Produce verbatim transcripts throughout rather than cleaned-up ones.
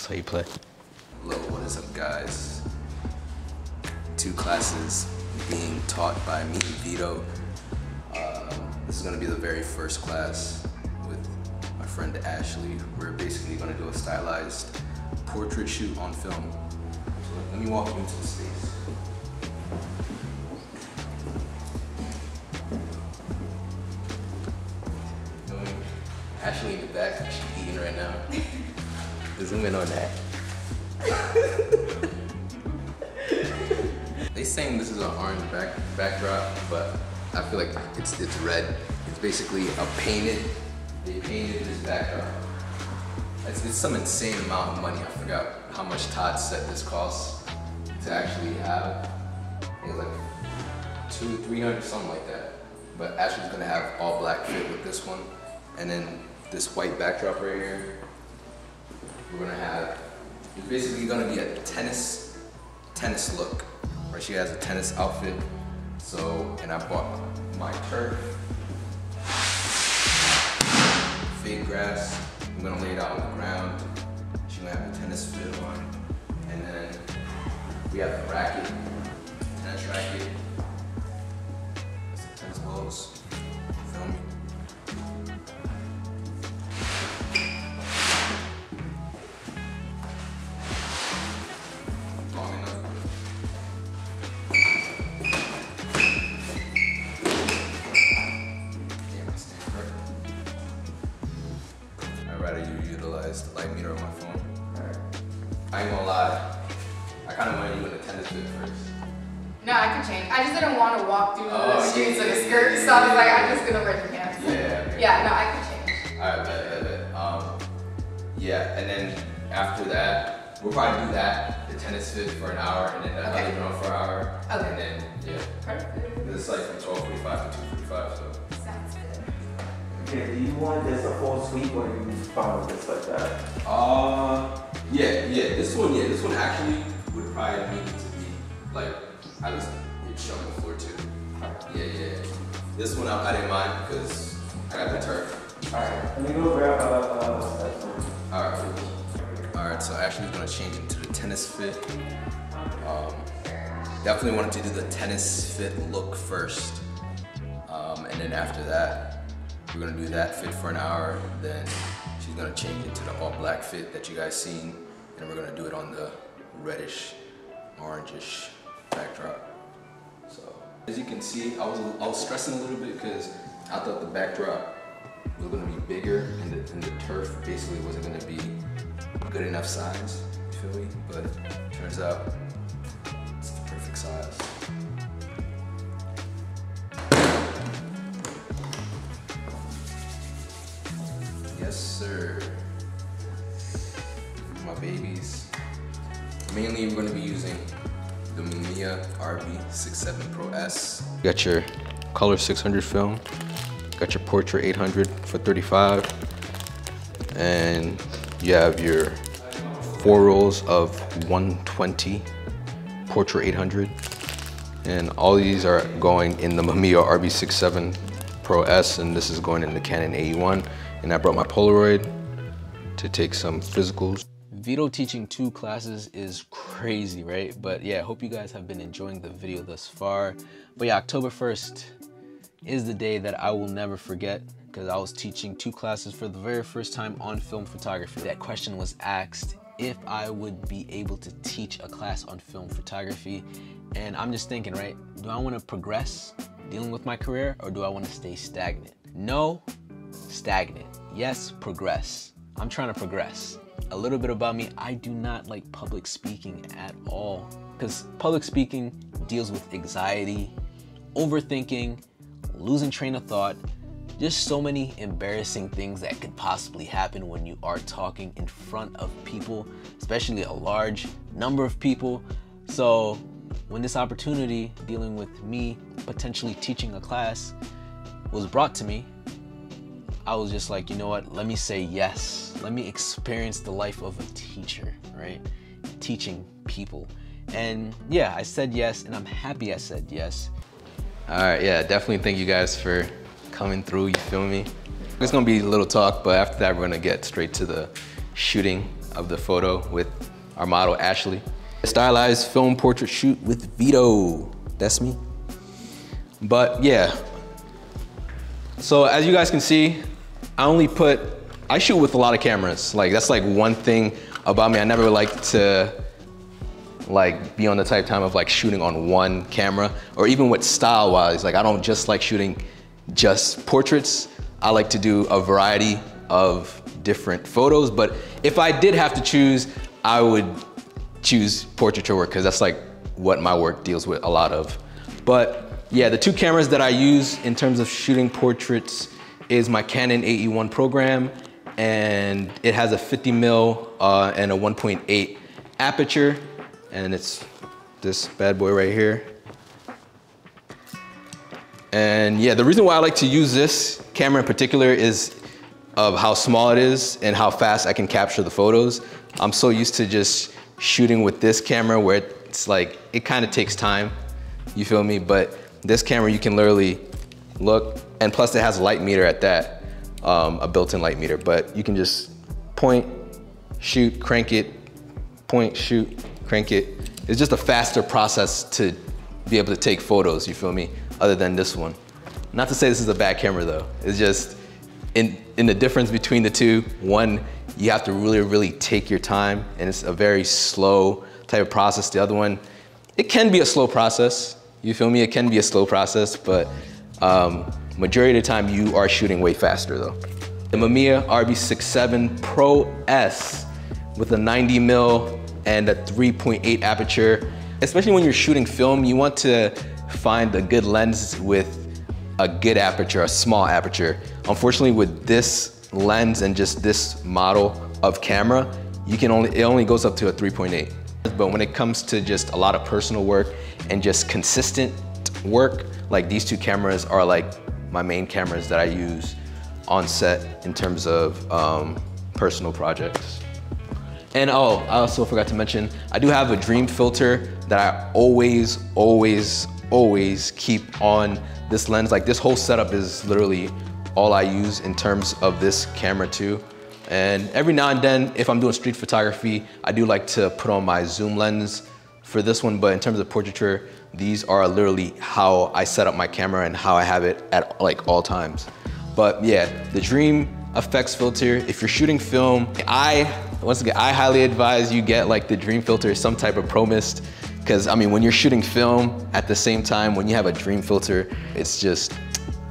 That's how you play. Hello, what is up, guys? Two classes being taught by me, Vito. Uh, this is gonna be the very first class with my friend Ashley. We're basically gonna do a stylized portrait shoot on film. So let me walk you into the space. Ashley in the back, she's eating right now. Zoom in on that. They saying this is an orange back, backdrop, but I feel like it's it's red. It's basically a painted, they painted this backdrop. It's, it's some insane amount of money. I forgot how much Todd said this costs to actually have. I think it was like two, three hundred, something like that. But Ashley's gonna have all black fit with this one. And then this white backdrop right here, we're gonna have, it's basically gonna be a tennis, tennis look. Right, she has a tennis outfit. So, and I bought my turf, fake grass. I'm gonna lay it out on the ground. She's gonna have a tennis fit on. And then we have a racket, tennis racket, some tennis balls, feel me? I ain't gonna lie, I kind of wanted you in a tennis fit first. No, I can change. I just didn't want to walk through oh, the streets yeah, in a skirt, yeah, so I was like, I'm just gonna wear the pants. Yeah, yeah, yeah, no, I can change. Alright, bet, bet, bet. Um, yeah, and then after that, we'll probably do that, the tennis fit for an hour, and then that okay. other one for an hour. Okay. And then, yeah. Perfect. This is like from twelve forty-five to two forty-five, so. Sounds good. Okay, do you want this a full sweep, or do you follow this like that? Uh. Yeah, yeah, this one, yeah, this one actually would probably need to be, like, I just need to show on the floor too. Yeah, yeah, this one I, I didn't mind because I got the turf. All right, let me go grab a... All right, all right, so Ashley's gonna change into the tennis fit. Um, definitely wanted to do the tennis fit look first. Um, and then after that, we're gonna do that fit for an hour, then she's gonna change it to the all black fit that you guys seen, and we're gonna do it on the reddish, orangish backdrop. So, as you can see, I was I was stressing a little bit because I thought the backdrop was gonna be bigger, and the, and the turf basically wasn't gonna be good enough size, you feel me? But it turns out it's the perfect size. Yes, sir. My babies. Mainly, we're gonna be using the Mamiya R B sixty-seven Pro S. You got your color six hundred film. Got your Portra eight hundred for thirty-five. And you have your four rolls of one twenty Portra eight hundred. And all these are going in the Mamiya R B sixty-seven Pro S, and this is going in the Canon A E one. And I brought my Polaroid to take some physicals. Vito teaching two classes is crazy, right? But yeah, I hope you guys have been enjoying the video thus far. But yeah, October first is the day that I will never forget because I was teaching two classes for the very first time on film photography. That question was asked if I would be able to teach a class on film photography. And I'm just thinking, right? Do I want to progress dealing with my career or do I want to stay stagnant? No. Stagnant. Yes, progress. I'm trying to progress. A little bit about me, I do not like public speaking at all because public speaking deals with anxiety, overthinking, losing train of thought, just so many embarrassing things that could possibly happen when you are talking in front of people, especially a large number of people. So when this opportunity dealing with me potentially teaching a class was brought to me, I was just like, you know what, let me say yes. Let me experience the life of a teacher, right? Teaching people. And yeah, I said yes, and I'm happy I said yes. All right, yeah, definitely thank you guys for coming through, you feel me? It's gonna be a little talk, but after that, we're gonna get straight to the shooting. of the photo with our model, Ashley. A stylized film portrait shoot with Vito. That's me. But yeah. So as you guys can see, I only put, I shoot with a lot of cameras. Like that's like one thing about me. I never like to like be on the type time of like shooting on one camera, or even with style wise. Like I don't just like shooting just portraits. I like to do a variety of different photos. But if I did have to choose, I would choose portraiture work, because that's like what my work deals with a lot of. But yeah, the two cameras that I use in terms of shooting portraits is my Canon A E one program, and it has a fifty mil uh, and a one point eight aperture, and it's this bad boy right here. And yeah, the reason why I like to use this camera in particular is of how small it is and how fast I can capture the photos. I'm so used to just shooting with this camera where it's like, it kind of takes time, you feel me? But this camera, you can literally look, and plus it has a light meter at that, um, a built-in light meter, but you can just point, shoot, crank it, point, shoot, crank it. It's just a faster process to be able to take photos, you feel me? Other than this one. Not to say this is a bad camera though, it's just, in, in the difference between the two, one, you have to really, really take your time, and it's a very slow type of process. The other one, it can be a slow process. You feel me? It can be a slow process, but um, majority of the time you are shooting way faster though. The Mamiya R B sixty-seven Pro S with a ninety mil and a three point eight aperture. Especially when you're shooting film, you want to find a good lens with a good aperture, a small aperture. Unfortunately, with this lens and just this model of camera, you can only, it only goes up to a three point eight. But when it comes to just a lot of personal work and just consistent work, like these two cameras are like my main cameras that I use on set in terms of um, personal projects. And oh, I also forgot to mention, I do have a dream filter that I always, always, always keep on this lens. Like this whole setup is literally all I use in terms of this camera too. And every now and then, if I'm doing street photography, I do like to put on my zoom lens for this one, but in terms of portraiture, these are literally how I set up my camera and how I have it at like all times. But yeah, the Dream Effects filter, if you're shooting film, I, once again, I highly advise you get like the Dream filter, some type of ProMist. Because I mean, when you're shooting film at the same time, when you have a dream filter, it's just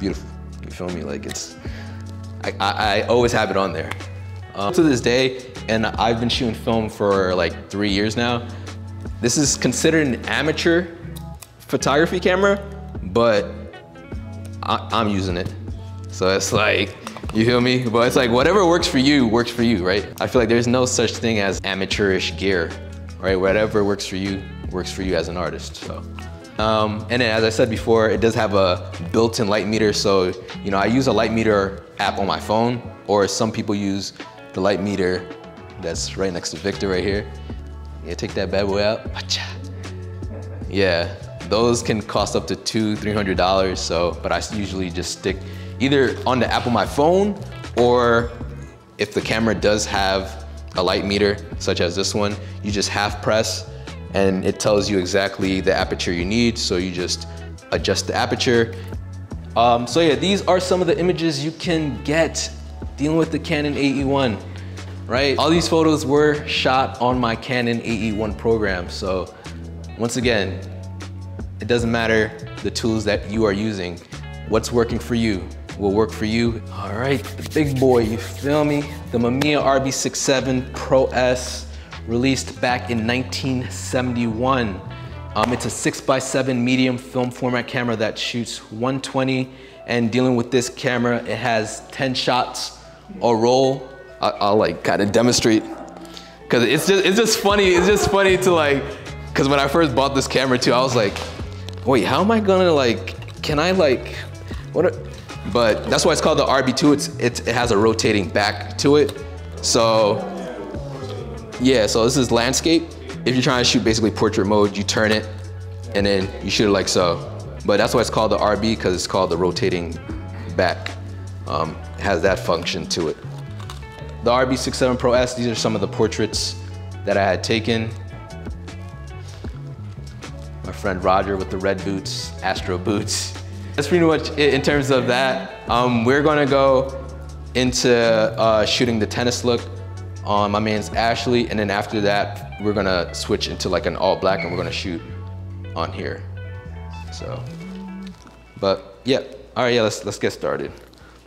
beautiful. You feel me? Like it's, I, I, I always have it on there. Um, to this day, and I've been shooting film for like three years now. This is considered an amateur photography camera, but I, I'm using it. So it's like, you feel me? But it's like whatever works for you, works for you, right? I feel like there's no such thing as amateurish gear, right? Whatever works for you, works for you as an artist, so. Um, and then as I said before, it does have a built-in light meter. So, you know, I use a light meter app on my phone, or some people use the light meter that's right next to Victor right here. Yeah, take that bad boy out. Yeah, those can cost up to two, three hundred dollars. So, but I usually just stick either on the app on my phone, or if the camera does have a light meter, such as this one, you just half press, and it tells you exactly the aperture you need, so you just adjust the aperture. Um, so yeah, these are some of the images you can get dealing with the Canon A E one, right? All these photos were shot on my Canon A E one program, so once again, it doesn't matter the tools that you are using. What's working for you will work for you. All right, the big boy, you feel me? The Mamiya R B sixty-seven Pro S, released back in nineteen seventy-one. Um, it's a six by seven medium film format camera that shoots one twenty, and dealing with this camera, it has ten shots a roll. I, I'll like kind of demonstrate, cause it's just, it's just funny. It's just funny to like, cause when I first bought this camera too, I was like, wait, how am I gonna like, can I like, what are, but that's why it's called the R B two. It's, it's, it has a rotating back to it. So, yeah, so this is landscape. If you're trying to shoot basically portrait mode, you turn it and then you shoot it like so. But that's why it's called the R B, because it's called the rotating back. Um, it has that function to it. The R B sixty-seven Pro S, these are some of the portraits that I had taken. My friend Roger with the red boots, Astro boots. That's pretty much it in terms of that. Um, we're gonna go into uh, shooting the tennis look on my man's Ashley, and then after that, we're gonna switch into like an all black and we're gonna shoot on here, so. But yeah, all right, yeah, let's, let's get started.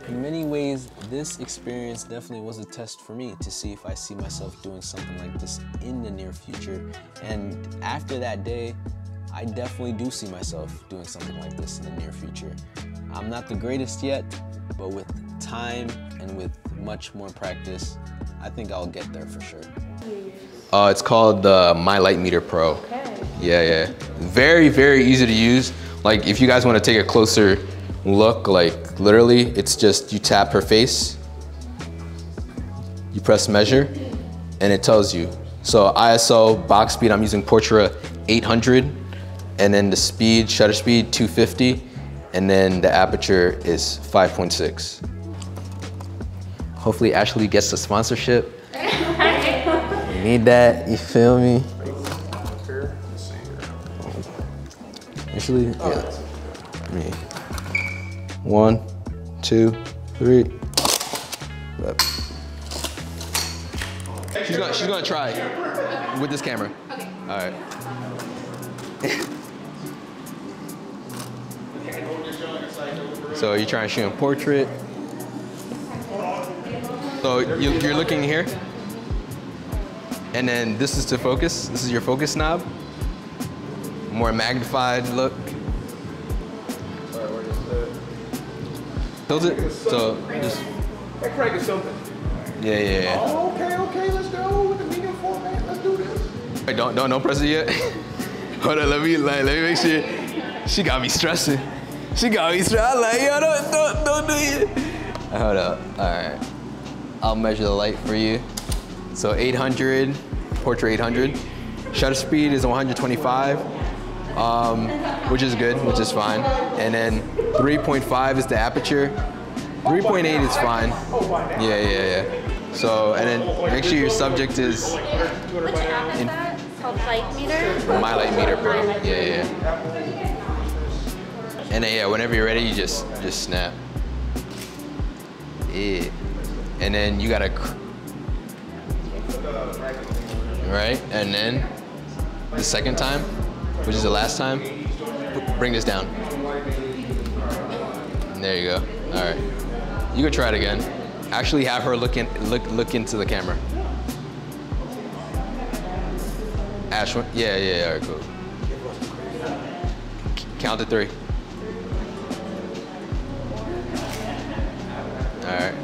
In many ways, this experience definitely was a test for me to see if I see myself doing something like this in the near future. And after that day, I definitely do see myself doing something like this in the near future. I'm not the greatest yet, but with time and with much more practice, I think I'll get there for sure. Uh, it's called the My Light Meter Pro. Okay. Yeah, yeah. Very, very easy to use. Like, if you guys want to take a closer look, like literally it's just you tap her face, you press measure, and it tells you. So I S O, box speed, I'm using Portra eight hundred, and then the speed, shutter speed two fifty, and then the aperture is five point six. Hopefully Ashley gets the sponsorship. You need that, you feel me? Ashley, yeah. Me. One, two, three. She's gonna, she's gonna try with this camera. Okay. All right. So you're trying to shoot a portrait. So you, you're looking here, and then this is to focus. This is your focus knob. More magnified look. Tilt it, so just. That crack is something. Yeah, yeah, yeah. Oh, okay, okay, let's go with the medium format. Let's do this. Wait, don't, don't, don't press it yet. Hold on, let me, like, let me make sure. She got me stressing. She got me stressing. I'm like, yo, don't, don't, don't do it. Hold up, all right. I'll measure the light for you. So eight hundred, Portra eight hundred. Shutter speed is one hundred twenty-five. Um, which is good, which is fine. And then three point five is the aperture. three point eight is fine. Yeah, yeah, yeah. So, and then make sure your subject is. What's the app is that? It's called Light Meter? My Light Meter Pro. Yeah, yeah. And then, yeah, whenever you're ready, you just, just snap. Yeah. And then you gotta. Right? And then the second time, which is the last time, bring this down. And there you go, all right. You can try it again. Actually have her look, in, look, look into the camera. Ash, yeah, yeah, yeah, all right, cool. Count to three. All right,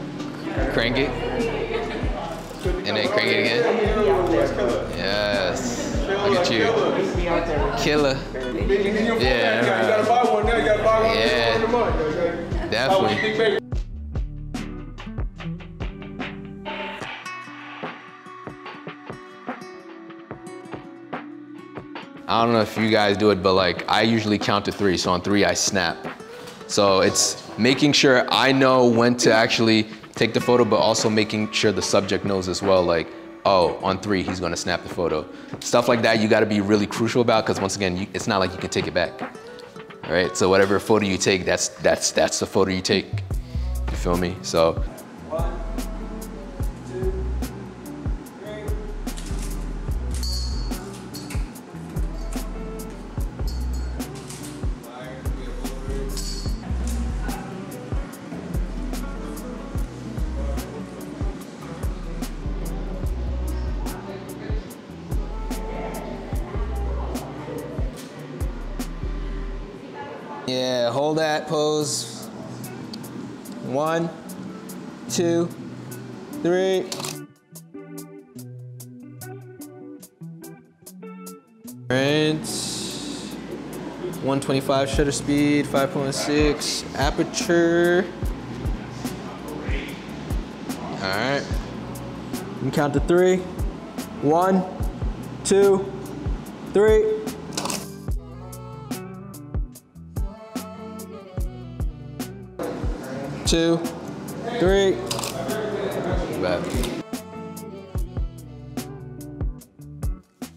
crank it. And then crank it again. Yes. Look at you. Killer. Yeah. You gotta buy one now, you gotta buy one. Yeah. Definitely. I don't know if you guys do it, but like I usually count to three, so on three I snap. So it's making sure I know when to actually take the photo, but also making sure the subject knows as well, like, oh, on three, he's gonna snap the photo. Stuff like that you gotta be really crucial about, because once again, you, it's not like you can take it back. All right, so whatever photo you take, that's, that's, that's the photo you take. You feel me, so. One, two, yeah, hold that pose. One, two, three. one twenty-five shutter speed, five point six, aperture. All right, you can count to three. One, two, three. Two, three.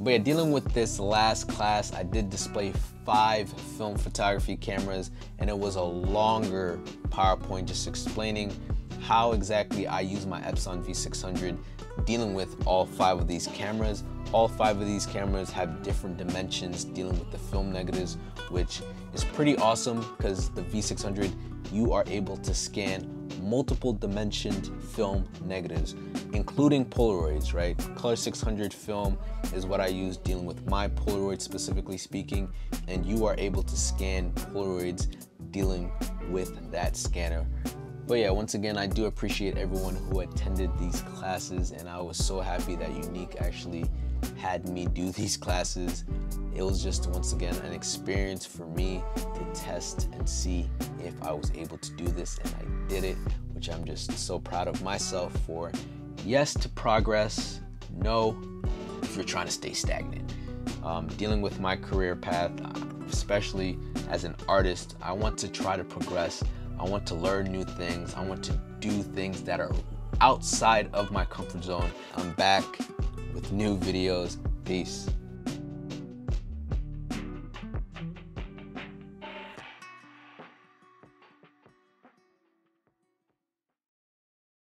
But yeah, dealing with this last class, I did display five film photography cameras, and it was a longer PowerPoint just explaining how exactly I use my Epson V six hundred dealing with all five of these cameras. All five of these cameras have different dimensions dealing with the film negatives, which is pretty awesome because the V six hundred, you are able to scan multiple dimensioned film negatives, including Polaroids, right? Color six hundred film is what I use dealing with my Polaroid specifically speaking, and you are able to scan Polaroids dealing with that scanner. But yeah, once again, I do appreciate everyone who attended these classes, and I was so happy that Unique actually had me do these classes. It was just, once again, an experience for me to test and see if I was able to do this, and I did it, which I'm just so proud of myself for. Yes to progress, no if you're trying to stay stagnant. Um, dealing with my career path, especially as an artist, I want to try to progress. I want to learn new things. I want to do things that are outside of my comfort zone. I'm back with new videos. Peace.